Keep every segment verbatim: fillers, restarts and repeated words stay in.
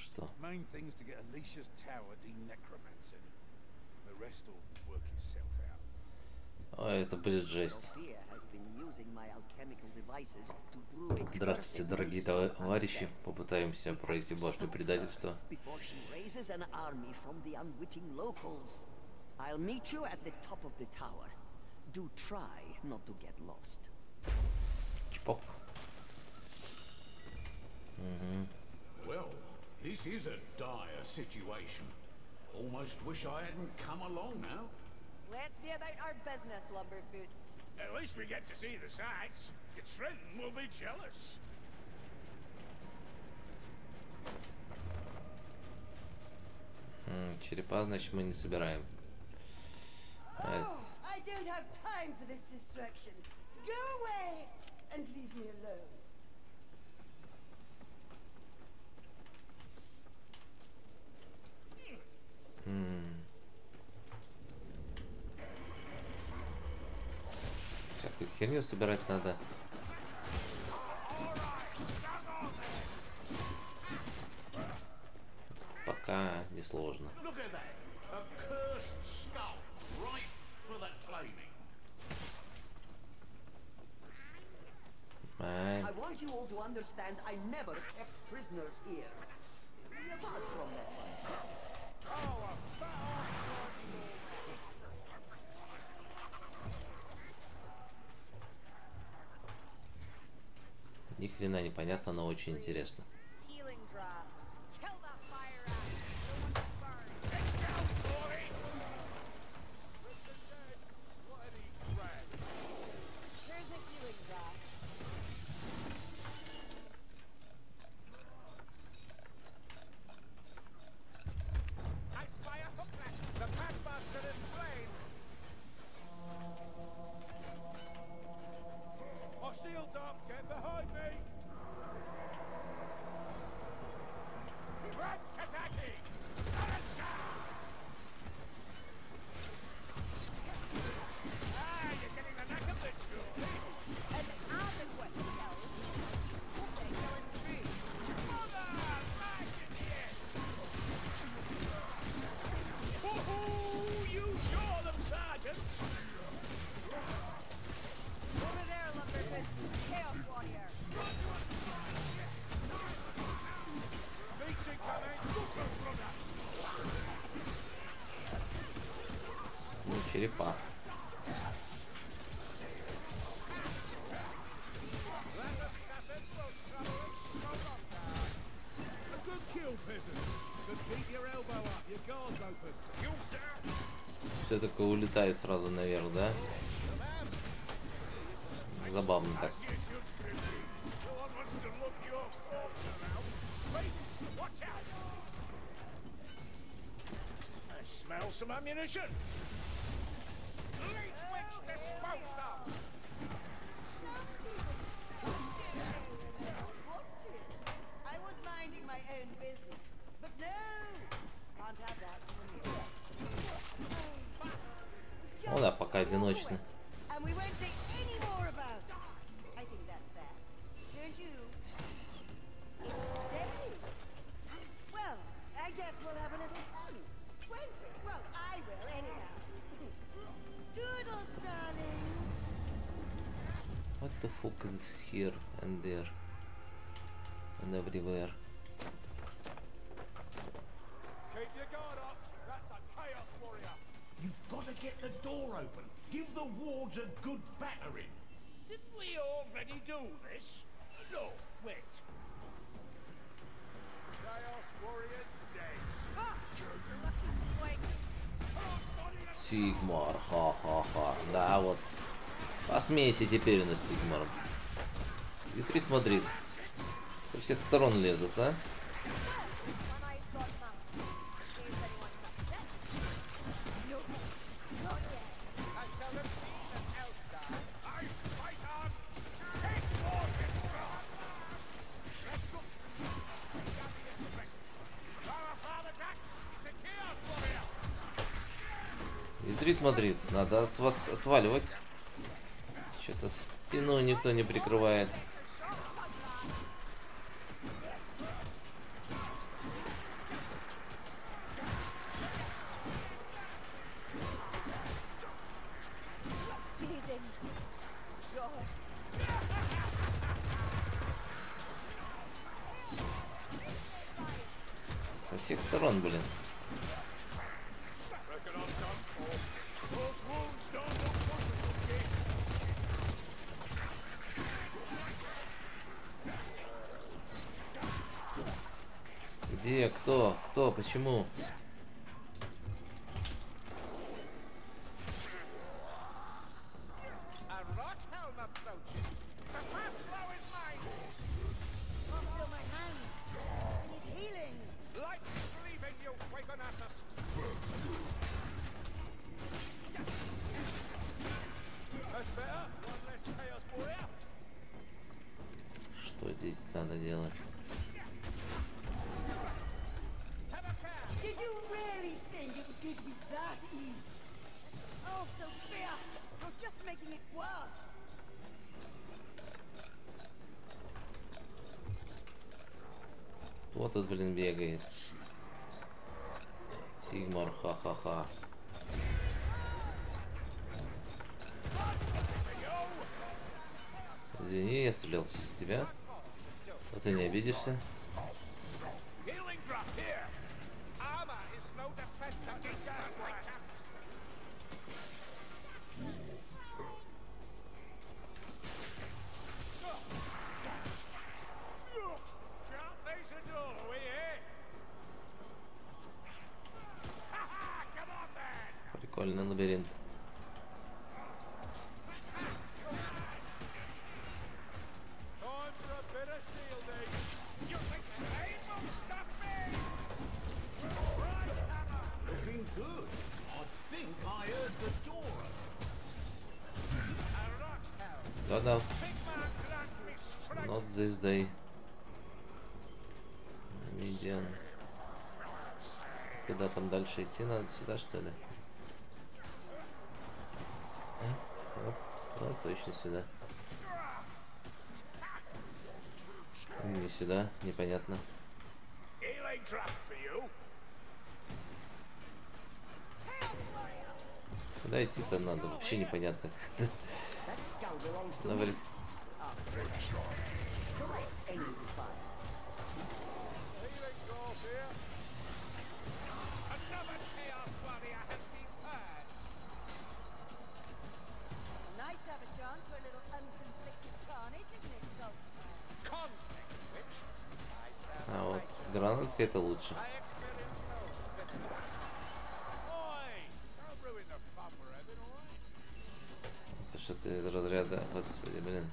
что? Ой, это будет жесть. Здравствуйте, дорогие товарищи. Попытаемся пройти башню предательства. Чпок. Угу. Let's be about our business, Lumberfoots. At least we get to see the sights. Trenton will be jealous. Черепа, значит, мы не собираем. I don't have time for this distraction. Go away and leave me alone. Хм. Всякую херню собирать надо. Пока не сложно. Ни хрена непонятно, но очень интересно. Черепа. Все такое улетает сразу наверх, да? Забавно так. Ну да, пока одиночный. What the fuck is here and there and everywhere? Keep your guard up. That's a chaos warrior. You've got to get the door open. Give the wards a good battering. Didn't we already do this? No, wait. Chaos warrior dead. Сигмар, ха-ха-ха. Да вот. Посмейся теперь над Сигмаром. Витрит Мадрид. Со всех сторон лезут, а? Витрит Мадрид. Надо от вас отваливать. Что-то спину никто не прикрывает. Со всех сторон, блин. Где? Кто? Кто? Почему? Что здесь надо делать? Кто тут, блин, бегает? Сигмар, ха-ха-ха. Извини, я стрелял через тебя. А ты не обидишься? Прикольный лабиринт. Да-да. Not this day. Медиан. Куда там дальше идти? Надо сюда, что ли? Оп, оп, оп, точно сюда. Не сюда, непонятно. Куда идти-то надо? Вообще непонятно. Давай. А вот гранатка это лучше. Что-то из разряда, господи, блин.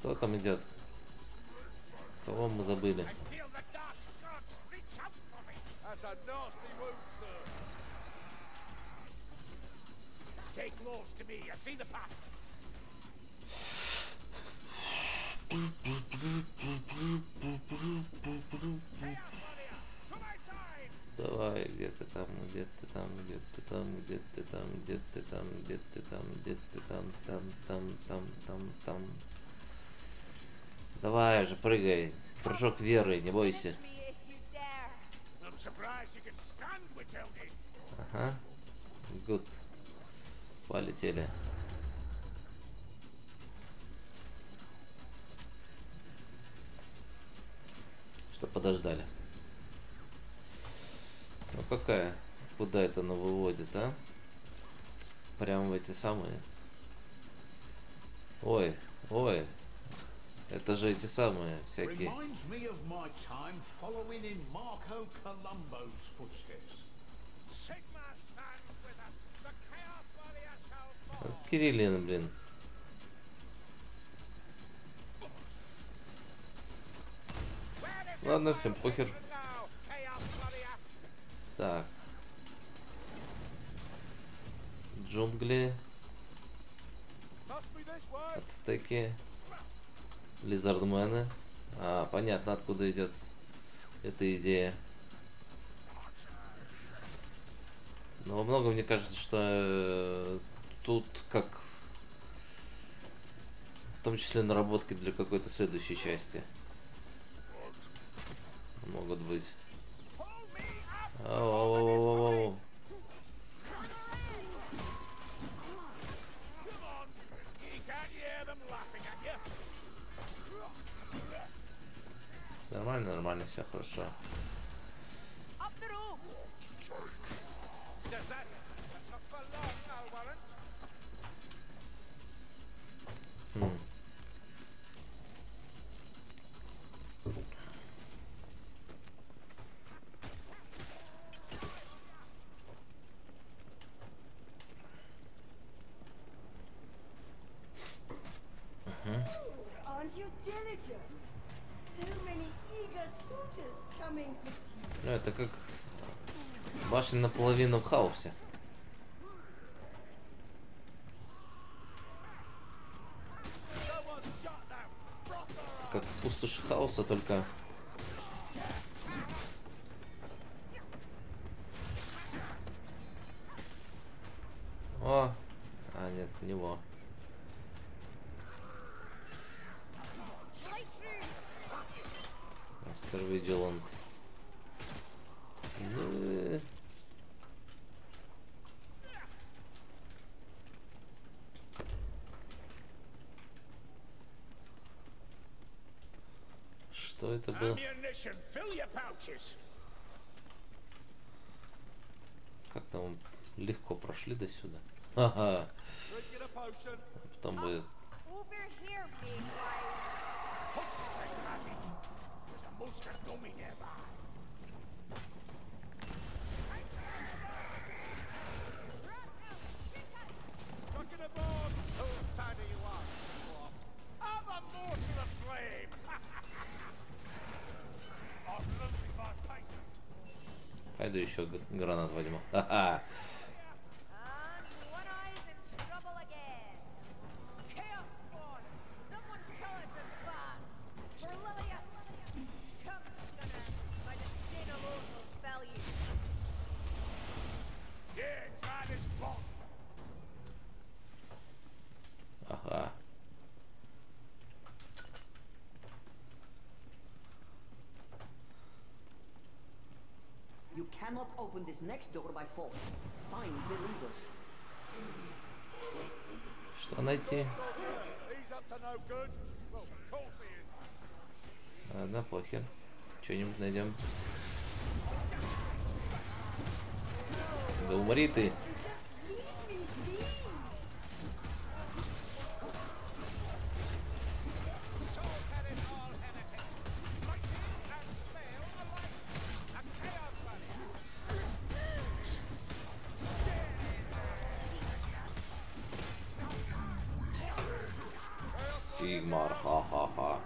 Кто там идет? Кого мы забыли? Давай, где ты там, где ты там, где ты там, где ты там, где ты там, где ты там, где ты там, там, там, там, там, там. Давай же, прыгай. Прыжок веры, не бойся. Ага. Good. Полетели. Что подождали. Ну какая? Куда это она выводит, а? Прямо в эти самые. Ой, ой. Это же эти самые всякие. Кириллин, блин. Ладно, всем похер. Так. Джунгли. Ацтеки. Лизардмены. А, понятно, откуда идет эта идея. Но во многом мне кажется, что тут как... В том числе наработки для какой-то следующей части. Могут быть. О -о -о -о -о. все хорошо. Хм. Ну, это как башня наполовину в хаосе. Это как пустошь хаоса, только... О! А, нет, не во. Мастер Видиланд. Что это было? Как-то мы легко прошли до сюда. Ага. А потом будет. Пойду еще гранат возьму. Ха-ха. Open this next door by force. Find the leaders. Что найти? Ладно, похер. Что-нибудь найдем. Да умри ты. Сигмар, ха-ха-ха.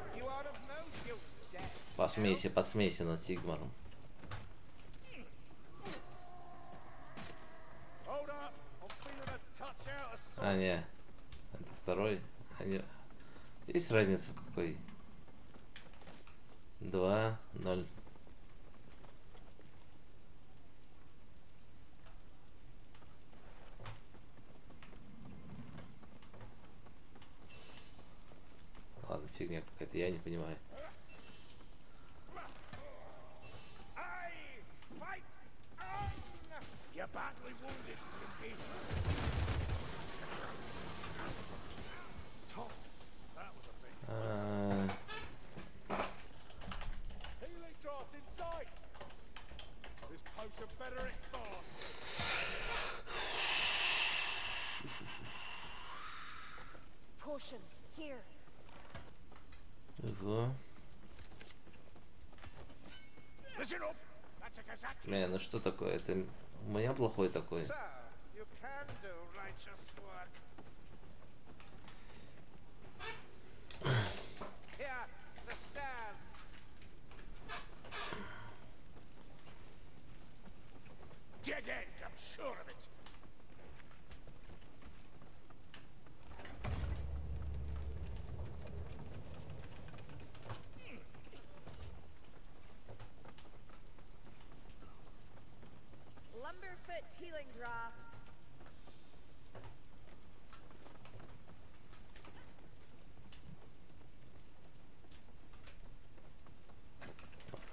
Посмейся, посмейся над Сигмаром. А, не. Это второй. А, не. Есть разница в какой? Два, ноль. Фигня какая-то, я не понимаю. А-а-а. Ого. Бля, ну что такое? Это у меня плохой такой.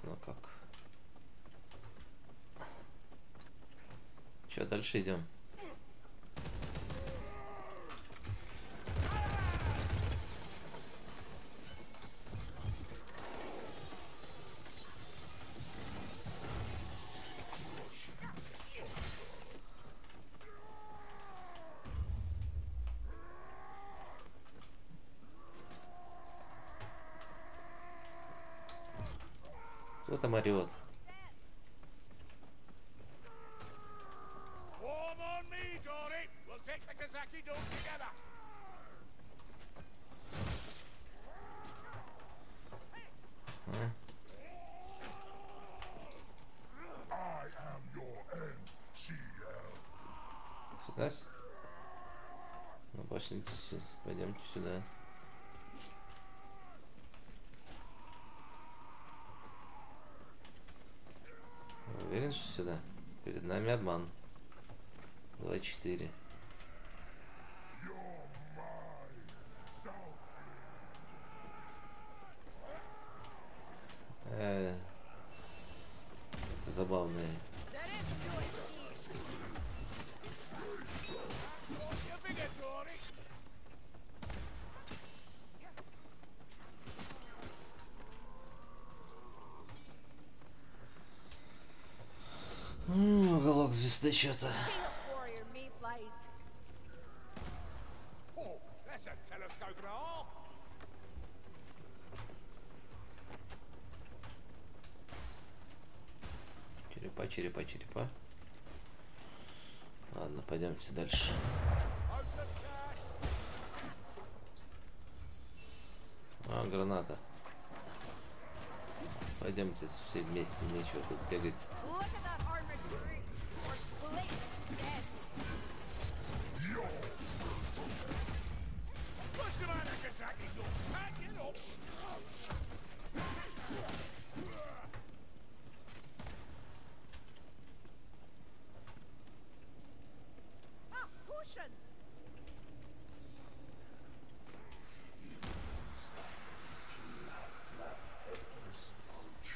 Ну как? Че, дальше идем? Кто там орет? А? Сюда? Ну пошлите, пойдемте сюда. Уверен, что сюда? Перед нами обман. два четыре. Э, это забавные. М-м, уголок звезды что-то. Черепа, черепа, черепа. Ладно, пойдемте дальше. А, граната. Пойдемте все вместе, нечего тут бегать.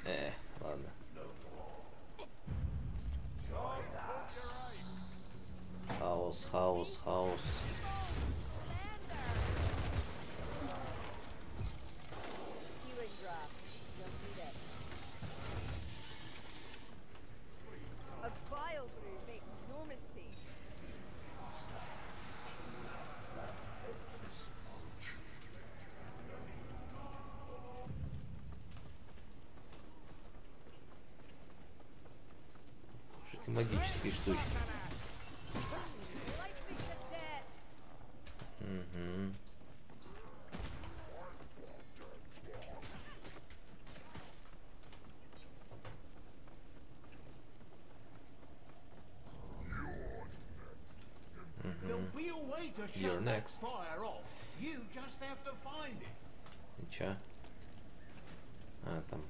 Э, ладно. Хаос, хаос, хаос. Магические штучки. Угу. You're next. И чё? А, там.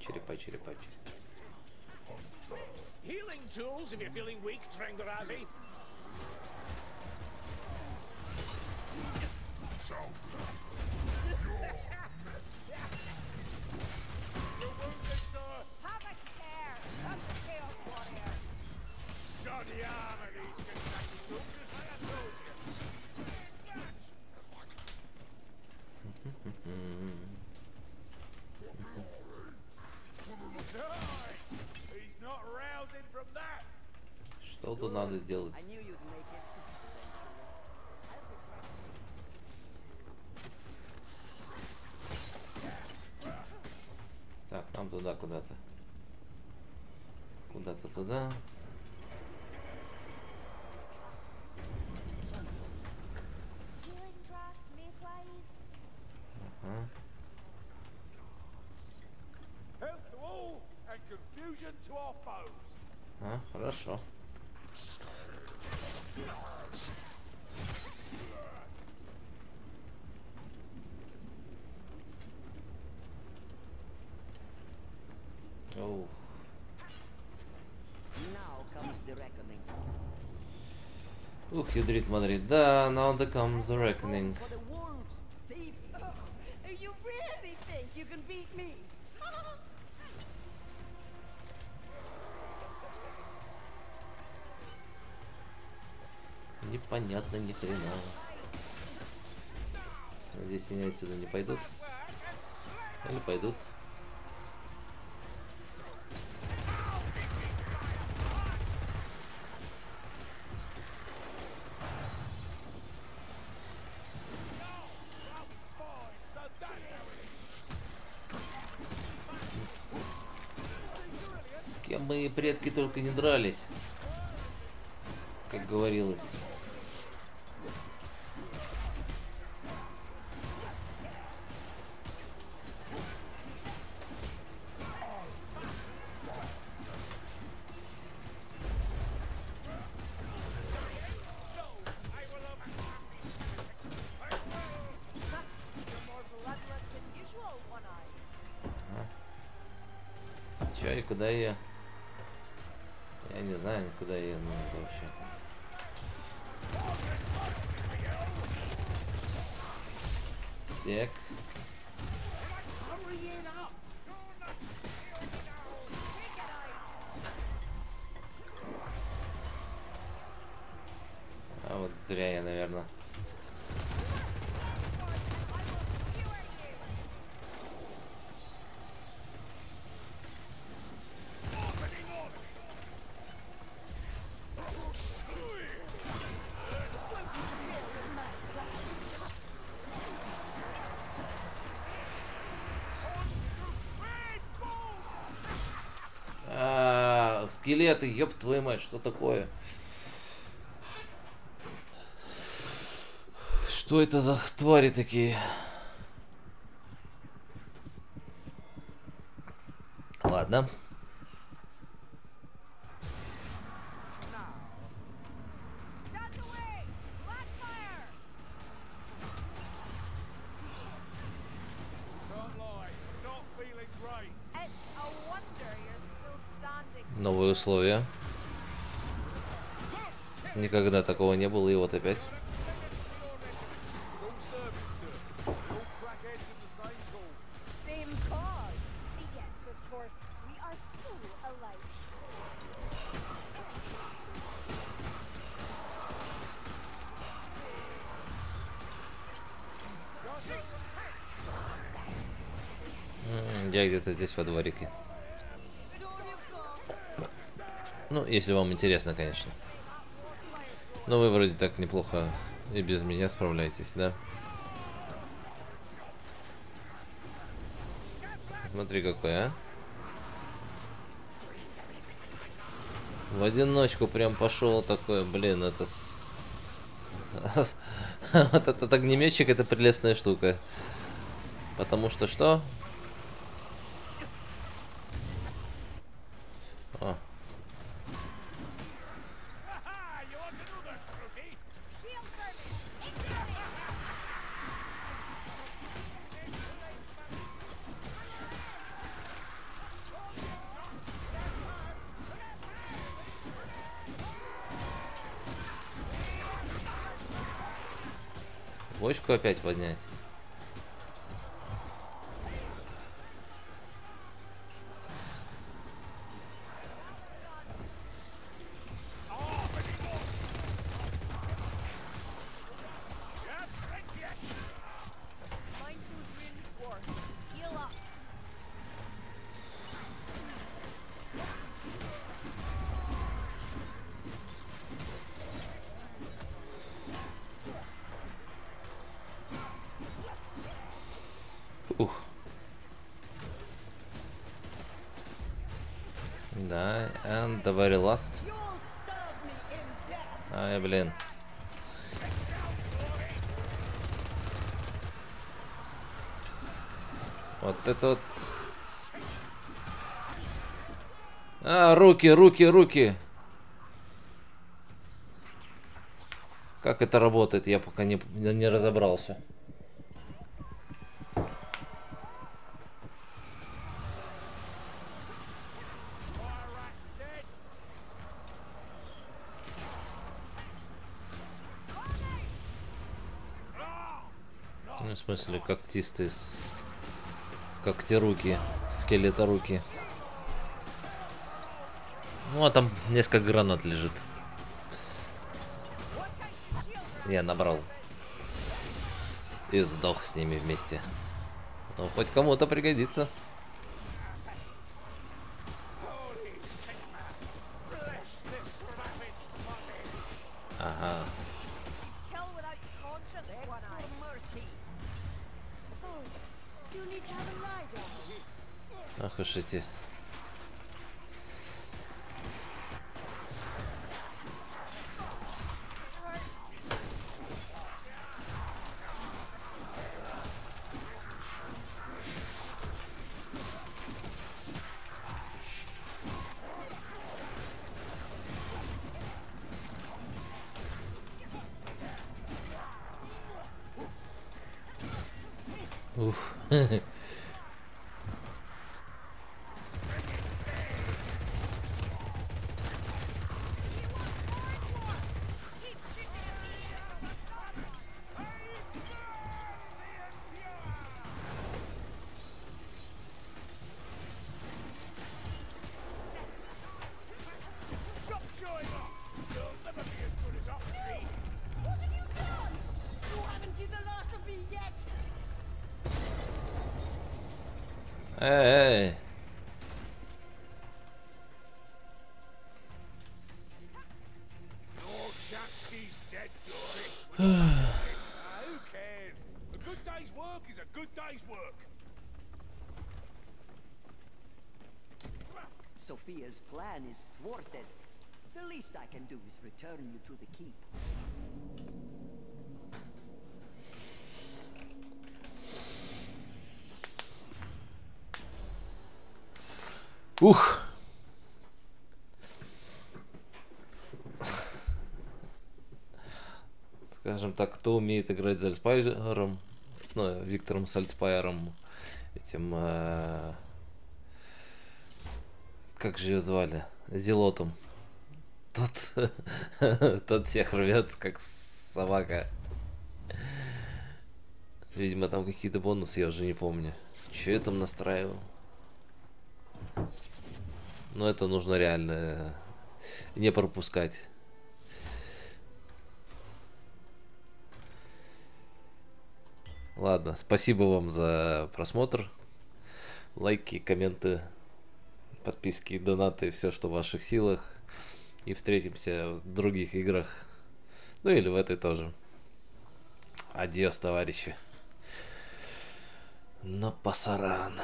Черепа, черепа, черепа. Healing tools if you're feeling weak, Trangorazi. Что тут надо делать? Так, нам туда куда-то. Куда-то туда. Ага. А, хорошо. Оу. Ух, ядрит Мадрид. Да, now there comes the reckoning. Непонятно ни хрена. Надеюсь, они отсюда не пойдут. Или пойдут. С кем мои предки только не дрались, как говорилось. Куда ее? Я не знаю, никуда ее надо вообще. Так. А вот зря я, наверное. Скелеты, ёб твою мать, что такое? Что это за твари такие? Ладно. Новые условия. Никогда такого не было, и вот опять. Я где-то здесь во дворике. Ну, если вам интересно, конечно. Но вы вроде так неплохо и без меня справляетесь, да? Смотри, какой, а? В одиночку прям пошел такое, блин, это... Вот этот огнеметчик, это прелестная штука. Потому что что? Бочку опять поднять. Да, and the very last. Ай, блин. Вот это вот. А, руки, руки, руки. Как это работает, я пока не, не разобрался. В смысле, когтистые, когти-руки, скелета-руки. Ну, а там несколько гранат лежит. Я набрал. и сдох с ними вместе. Но хоть кому-то пригодится. Ага. Ах уж эти. Уф. Эй, эй. Sophia's plan is thwarted. The least I can do is return you to the keep. Ух! Скажем так, кто умеет играть Зальспайером, ну, Виктором Зальспайером, этим... Э, как же ее звали? Зелотом. Тот, тот всех рвет, как собака. Видимо, там какие-то бонусы, я уже не помню. Че я там настраивал? Но это нужно реально не пропускать. Ладно, спасибо вам за просмотр. Лайки, комменты, подписки, донаты, все, что в ваших силах. И встретимся в других играх. Ну или в этой тоже. Адьос, товарищи. На пасаран.